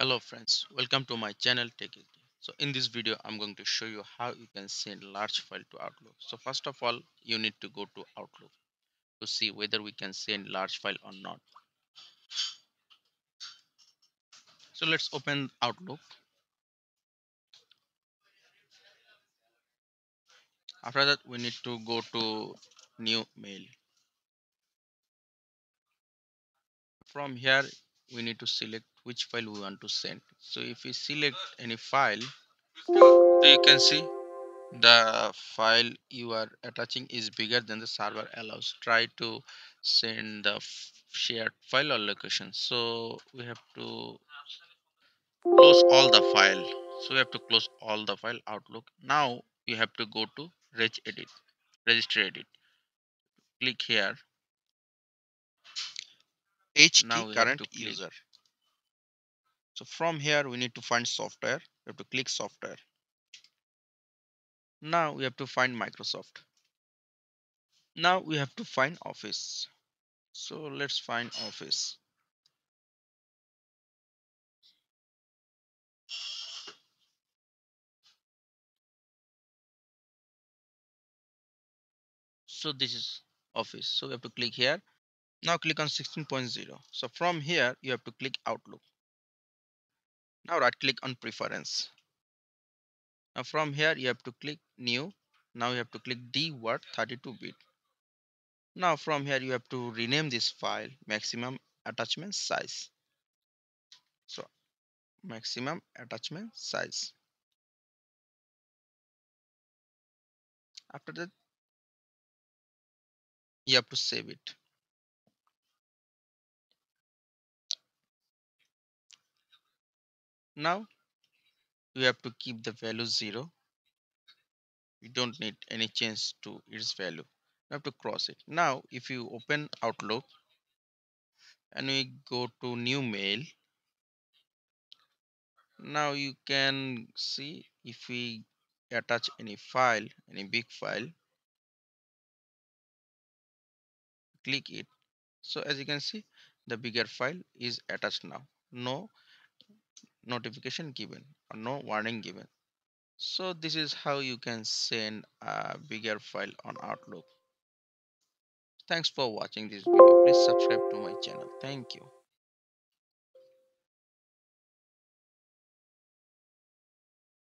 Hello friends, welcome to my channel TechHd. So in this video I'm going to show you how you can send large file to Outlook. So first of all you need to go to Outlook to see whether we can send large file or not. So let's open Outlook. After that we need to go to new mail. From here we need to select which file we want to send. So if we select any file, you can see the file you are attaching is bigger than the server allows. Try to send the shared file or location. So we have to close all the file. So we have to close all the file Outlook. Now you have to go to registry edit. Click here. H key current user. So from here we need to find software. We have to click software. Now we have to find Microsoft. Now we have to find Office. So let's find Office. So this is Office. So we have to click here. Now click on 16.0. So from here you have to click Outlook. Now right click on Preference. Now from here you have to click New. Now you have to click DWORD 32-bit. Now from here you have to rename this file Maximum Attachment Size. So Maximum Attachment Size. After that you have to save it. Now we have to keep the value 0. We don't need any change to its value. We have to cross it. Now if you open Outlook and we go to new mail, now you can see if we attach any file, any big file, click it. So as you can see the bigger file is attached now. No notification given or no warning given. So this is how you can send a bigger file on Outlook. Thanks for watching this video. Please subscribe to my channel. Thank you.